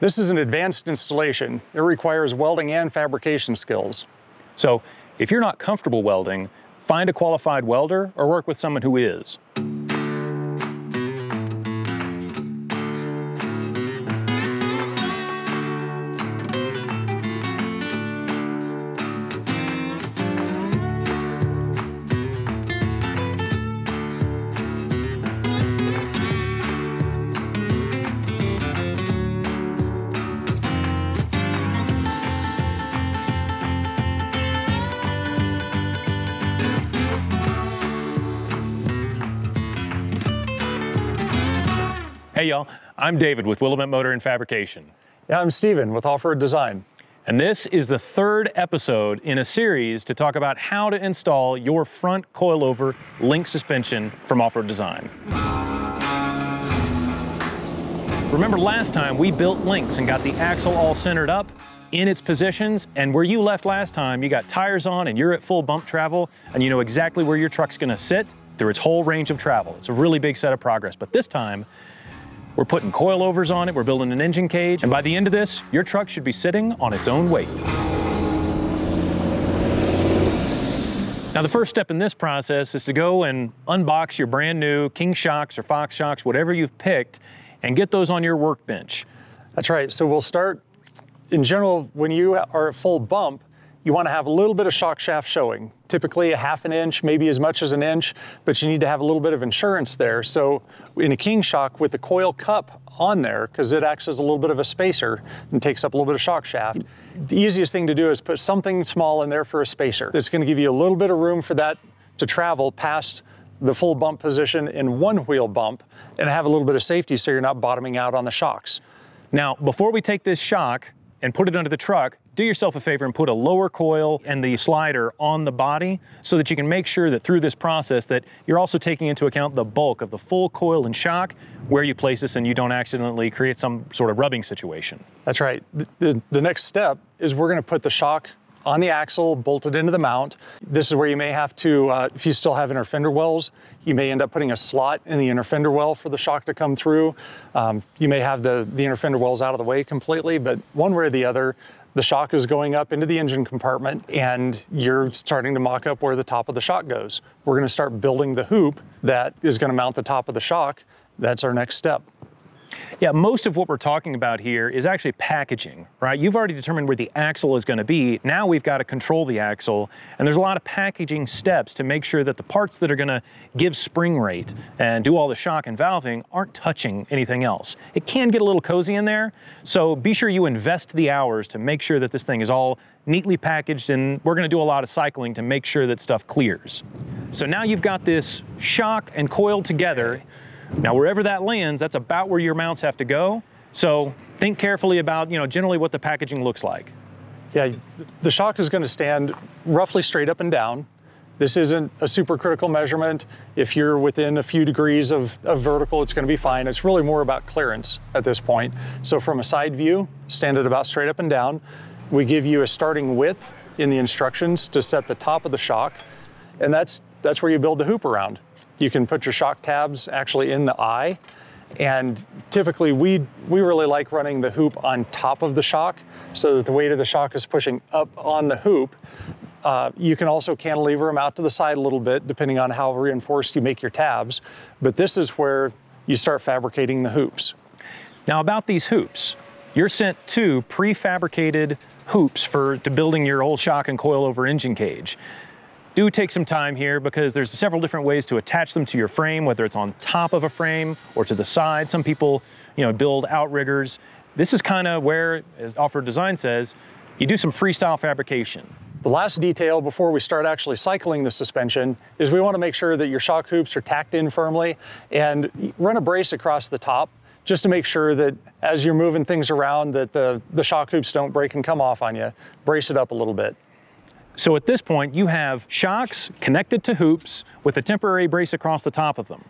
This is an advanced installation. It requires welding and fabrication skills. So if you're not comfortable welding, find a qualified welder or work with someone who is. Hey y'all, I'm David with Willomet Motor and Fabrication. Yeah, I'm Steven with Off-Road Design. And this is the third episode in a series to talk about how to install your front coilover link suspension from Off-Road Design. Remember last time we built links and got the axle all centered up in its positions, and where you left last time, you got tires on and you're at full bump travel and you know exactly where your truck's gonna sit through its whole range of travel. It's a really big set of progress, but this time, we're putting coilovers on it, we're building an engine cage, and by the end of this, your truck should be sitting on its own weight. Now, the first step in this process is to go and unbox your brand new King Shocks or Fox Shocks, whatever you've picked, and get those on your workbench. That's right, so we'll start, in general, when you are at full bump, you want to have a little bit of shock shaft showing, typically a half an inch, maybe as much as an inch, but you need to have a little bit of insurance there. So in a King Shock with the coil cup on there, because it acts as a little bit of a spacer and takes up a little bit of shock shaft, the easiest thing to do is put something small in there for a spacer. It's going to give you a little bit of room for that to travel past the full bump position in one wheel bump and have a little bit of safety so you're not bottoming out on the shocks. Now, before we take this shock and put it under the truck, do yourself a favor and put a lower coil and the slider on the body so that you can make sure that through this process that you're also taking into account the bulk of the full coil and shock, where you place this, and you don't accidentally create some sort of rubbing situation. That's right. The next step is we're gonna put the shock on the axle, bolted into the mount. This is where you may have to, if you still have inner fender wells, you may end up putting a slot in the inner fender well for the shock to come through. You may have the inner fender wells out of the way completely, but one way or the other, the shock is going up into the engine compartment and you're starting to mock up where the top of the shock goes. We're gonna start building the hoop that is gonna mount the top of the shock. That's our next step. Yeah, most of what we're talking about here is actually packaging, right? You've already determined where the axle is going to be. Now we've got to control the axle, and there's a lot of packaging steps to make sure that the parts that are going to give spring rate and do all the shock and valving aren't touching anything else. It can get a little cozy in there, so be sure you invest the hours to make sure that this thing is all neatly packaged, and we're going to do a lot of cycling to make sure that stuff clears. So now you've got this shock and coil together. Now, wherever that lands, that's about where your mounts have to go. So think carefully about, generally what the packaging looks like. Yeah, the shock is going to stand roughly straight up and down. This isn't a supercritical measurement. If you're within a few degrees of vertical, it's going to be fine. It's really more about clearance at this point. So from a side view, stand it about straight up and down. We give you a starting width in the instructions to set the top of the shock, and that's where you build the hoop around. You can put your shock tabs actually in the eye, and typically we really like running the hoop on top of the shock so that the weight of the shock is pushing up on the hoop. You can also cantilever them out to the side a little bit depending on how reinforced you make your tabs, but this is where you start fabricating the hoops. Now about these hoops, you're sent two prefabricated hoops to building your old shock and coilover engine cage. Do take some time here because there's several different ways to attach them to your frame, whether it's on top of a frame or to the side. Some people, build outriggers. This is kind of where, as Off-Road Design says, you do some freestyle fabrication. The last detail before we start actually cycling the suspension is we want to make sure that your shock hoops are tacked in firmly and run a brace across the top just to make sure that as you're moving things around that the shock hoops don't break and come off on you. Brace it up a little bit. So at this point, you have shocks connected to hoops with a temporary brace across the top of them.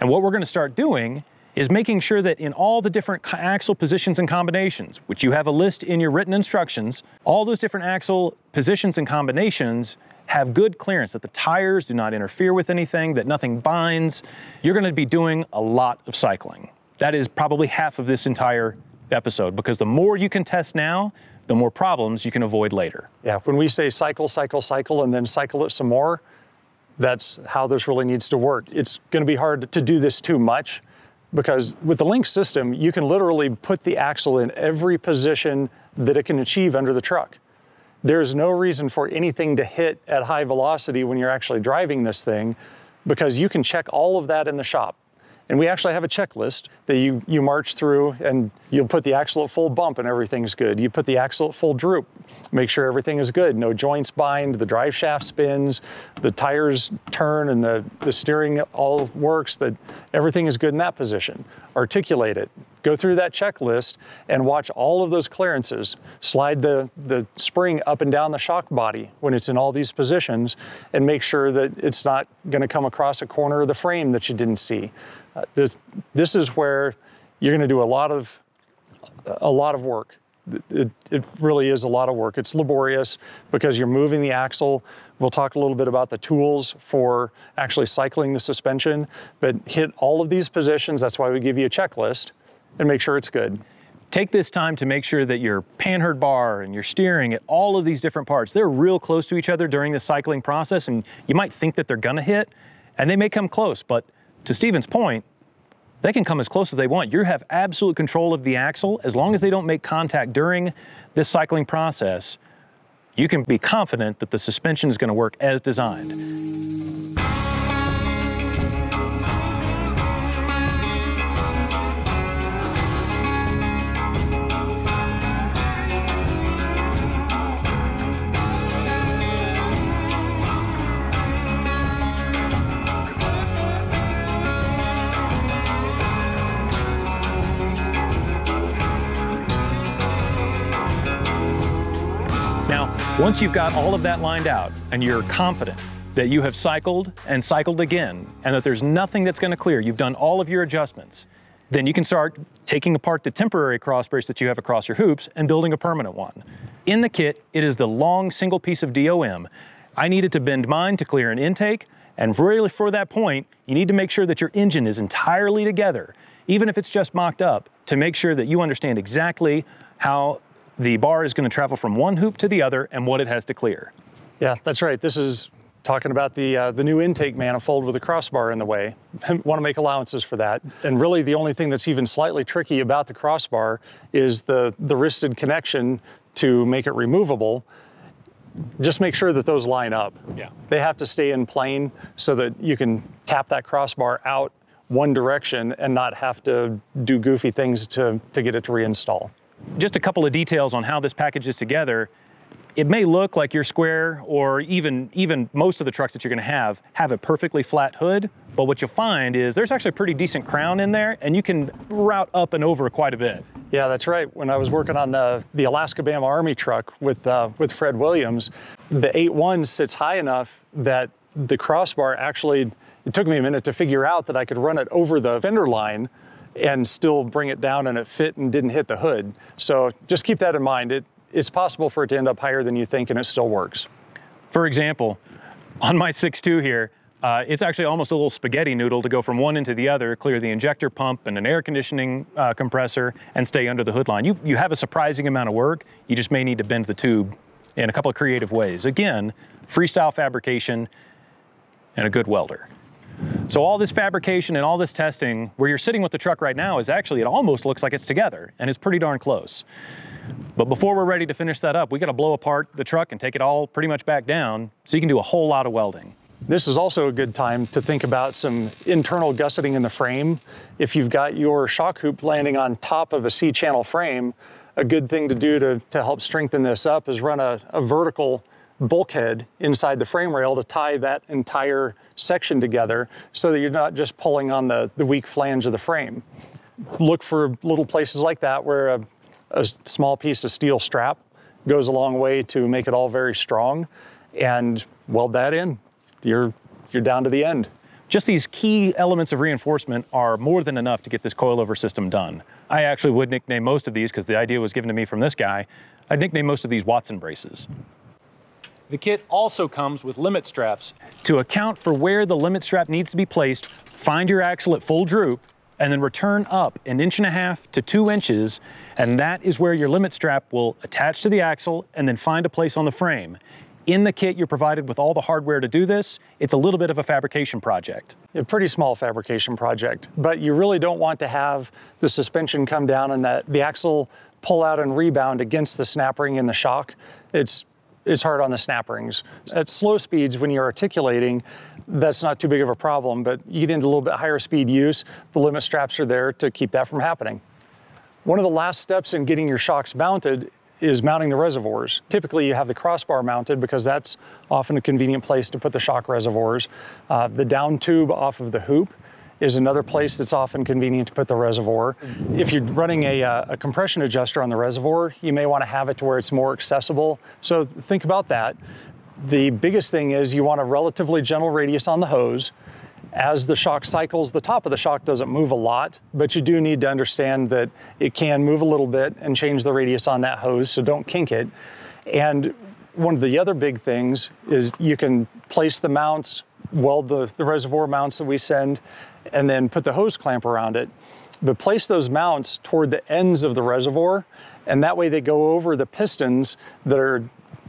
And what we're going to start doing is making sure that in all the different axle positions and combinations, which you have a list in your written instructions, all those different axle positions and combinations have good clearance, that the tires do not interfere with anything, that nothing binds. You're going to be doing a lot of cycling. That is probably half of this entire episode, because the more you can test now, the more problems you can avoid later. Yeah, when we say cycle, cycle, cycle, and then cycle it some more, that's how this really needs to work. It's gonna be hard to do this too much, because with the Lynx system, you can literally put the axle in every position that it can achieve under the truck. There's no reason for anything to hit at high velocity when you're actually driving this thing, because you can check all of that in the shop. And we actually have a checklist that you march through, and you'll put the axle at full bump and everything's good. You put the axle at full droop, make sure everything is good. No joints bind, the drive shaft spins, the tires turn, and the steering all works, that everything is good in that position. Articulate it. Go through that checklist and watch all of those clearances. Slide the spring up and down the shock body when it's in all these positions, and make sure that it's not gonna come across a corner of the frame that you didn't see. This is where you're gonna do a lot of work. It really is a lot of work. It's laborious because you're moving the axle. We'll talk a little bit about the tools for actually cycling the suspension, but hit all of these positions. That's why we give you a checklist, and make sure it's good. Take this time to make sure that your panhard bar and your steering at all of these different parts, they're real close to each other during the cycling process, and you might think that they're gonna hit, and they may come close, but to Stephen's point, they can come as close as they want. You have absolute control of the axle. As long as they don't make contact during this cycling process, you can be confident that the suspension is gonna work as designed. Once you've got all of that lined out and you're confident that you have cycled and cycled again and that there's nothing that's going to clear, you've done all of your adjustments, then you can start taking apart the temporary cross brace that you have across your hoops and building a permanent one. In the kit, it is the long single piece of DOM. I needed to bend mine to clear an intake, and really for that point, you need to make sure that your engine is entirely together, even if it's just mocked up, to make sure that you understand exactly how the bar is going to travel from one hoop to the other and what it has to clear. Yeah, that's right. This is talking about the new intake manifold with a crossbar in the way. Want to make allowances for that. And really the only thing that's even slightly tricky about the crossbar is the wristed connection to make it removable. Just make sure that those line up. Yeah. They have to stay in plane so that you can tap that crossbar out one direction and not have to do goofy things to get it to reinstall. Just a couple of details on how this package is together. It may look like your square, or even most of the trucks that you're gonna have a perfectly flat hood, but what you'll find is there's actually a pretty decent crown in there, and you can route up and over quite a bit. Yeah, that's right. When I was working on the Alaska-Bama Army truck with Fred Williams, the 8.1 sits high enough that the crossbar actually, it took me a minute to figure out that I could run it over the fender line and still bring it down and it fit and didn't hit the hood. So just keep that in mind. It's possible for it to end up higher than you think, and it still works. For example, on my 6.2 here, it's actually almost a little spaghetti noodle to go from one into the other, clear the injector pump and an air conditioning compressor, and stay under the hood line. You have a surprising amount of work. You just may need to bend the tube in a couple of creative ways. Again, freestyle fabrication and a good welder. So all this fabrication and all this testing, where you're sitting with the truck right now, is actually, it almost looks like it's together, and it's pretty darn close. But before we're ready to finish that up, we got to blow apart the truck and take it all pretty much back down, so you can do a whole lot of welding. This is also a good time to think about some internal gusseting in the frame. If you've got your shock hoop landing on top of a C-channel frame, a good thing to do to help strengthen this up is run a vertical bulkhead inside the frame rail to tie that entire section together so that you're not just pulling on the weak flange of the frame. Look for little places like that where a small piece of steel strap goes a long way to make it all very strong, and weld that in. You're down to the end. Just these key elements of reinforcement are more than enough to get this coilover system done. I actually would nickname most of these, because the idea was given to me from this guy, I'd nickname most of these Watson braces. The kit also comes with limit straps. To account for where the limit strap needs to be placed, find your axle at full droop and then return up 1.5 to 2 inches, and that is where your limit strap will attach to the axle and then find a place on the frame. In the kit, you're provided with all the hardware to do this. It's a little bit of a fabrication project. A pretty small fabrication project, but you really don't want to have the suspension come down and the axle pull out and rebound against the snap ring and the shock. It's hard on the snap rings. At slow speeds, when you're articulating, that's not too big of a problem, but you get into a little bit higher speed use, the limit straps are there to keep that from happening. One of the last steps in getting your shocks mounted is mounting the reservoirs. Typically, you have the crossbar mounted because that's often a convenient place to put the shock reservoirs. The down tube off of the hoop is another place that's often convenient to put the reservoir. If you're running a compression adjuster on the reservoir, you may want to have it to where it's more accessible. So think about that. The biggest thing is you want a relatively gentle radius on the hose. As the shock cycles, the top of the shock doesn't move a lot, but you do need to understand that it can move a little bit and change the radius on that hose, so don't kink it. And one of the other big things is you can place the mounts, weld the reservoir mounts that we send, and then put the hose clamp around it. But place those mounts toward the ends of the reservoir, and that way they go over the pistons that are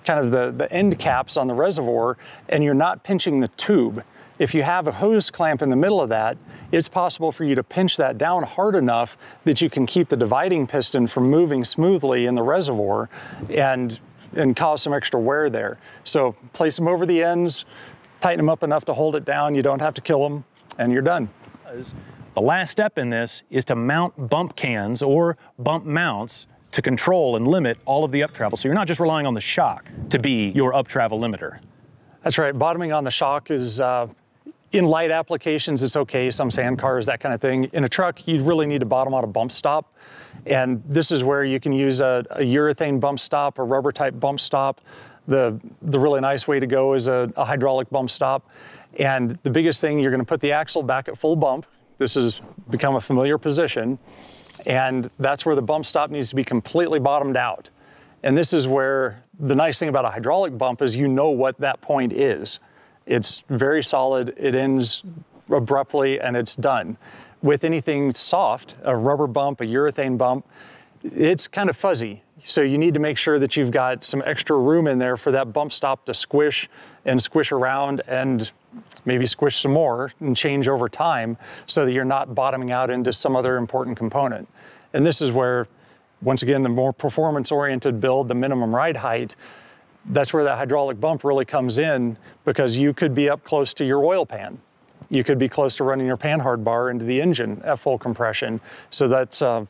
kind of the end caps on the reservoir, and you're not pinching the tube. If you have a hose clamp in the middle of that, it's possible for you to pinch that down hard enough that you can keep the dividing piston from moving smoothly in the reservoir and cause some extra wear there. So place them over the ends, tighten them up enough to hold it down, you don't have to kill them, and you're done. The last step in this is to mount bump cans or bump mounts to control and limit all of the up travel. So you're not just relying on the shock to be your up travel limiter. That's right, bottoming on the shock is, in light applications, it's okay, some sand cars, that kind of thing. In a truck, you'd really need to bottom out a bump stop. And this is where you can use a urethane bump stop, a rubber type bump stop. The really nice way to go is a hydraulic bump stop. And the biggest thing, you're gonna put the axle back at full bump. This has become a familiar position. And that's where the bump stop needs to be completely bottomed out. And this is where the nice thing about a hydraulic bump is you know what that point is. It's very solid, it ends abruptly, and it's done. With anything soft, a rubber bump, a urethane bump, it's kind of fuzzy. So you need to make sure that you've got some extra room in there for that bump stop to squish and squish around and maybe squish some more and change over time so that you're not bottoming out into some other important component. And this is where, once again, the more performance-oriented build, the minimum ride height, that's where that hydraulic bump really comes in, because you could be up close to your oil pan. You could be close to running your panhard bar into the engine at full compression. So that's a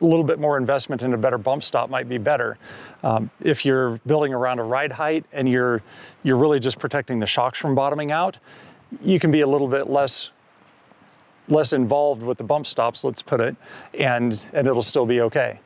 little bit more investment in a better bump stop might be better. If you're building around a ride height and you're really just protecting the shocks from bottoming out, you can be a little bit less involved with the bump stops, let's put it, and it'll still be okay.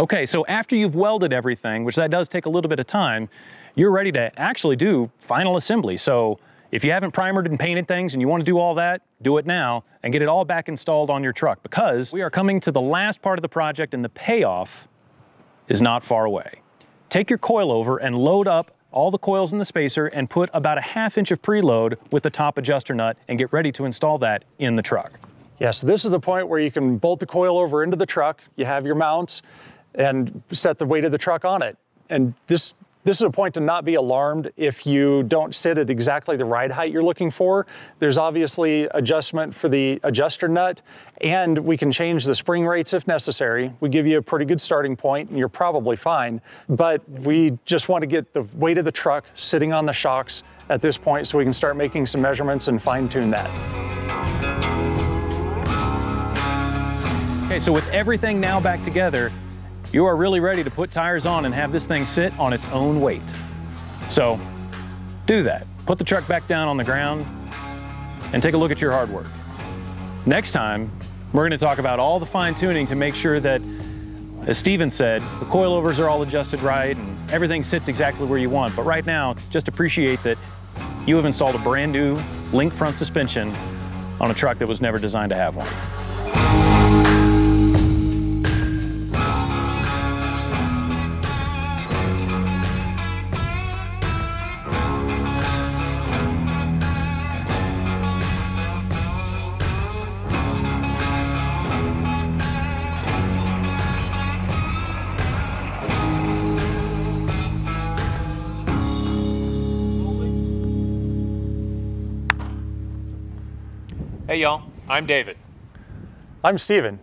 Okay, so after you've welded everything, which that does take a little bit of time, you're ready to actually do final assembly. So if you haven't primered and painted things and you want to do all that, do it now and get it all back installed on your truck, because we are coming to the last part of the project and the payoff is not far away. Take your coil over and load up all the coils in the spacer and put about 1/2 inch of preload with the top adjuster nut and get ready to install that in the truck. Yeah, so this is the point where you can bolt the coil over into the truck, you have your mounts, and set the weight of the truck on it. And this is a point to not be alarmed if you don't sit at exactly the ride height you're looking for. There's obviously adjustment for the adjuster nut, and we can change the spring rates if necessary. We give you a pretty good starting point and you're probably fine, but we just want to get the weight of the truck sitting on the shocks at this point so we can start making some measurements and fine-tune that. Okay, so with everything now back together, you are really ready to put tires on and have this thing sit on its own weight. So do that. Put the truck back down on the ground and take a look at your hard work. Next time, we're going to talk about all the fine tuning to make sure that, as Steven said, the coilovers are all adjusted right and everything sits exactly where you want. But right now, just appreciate that you have installed a brand new link front suspension on a truck that was never designed to have one. Hey y'all, I'm David. I'm Steven.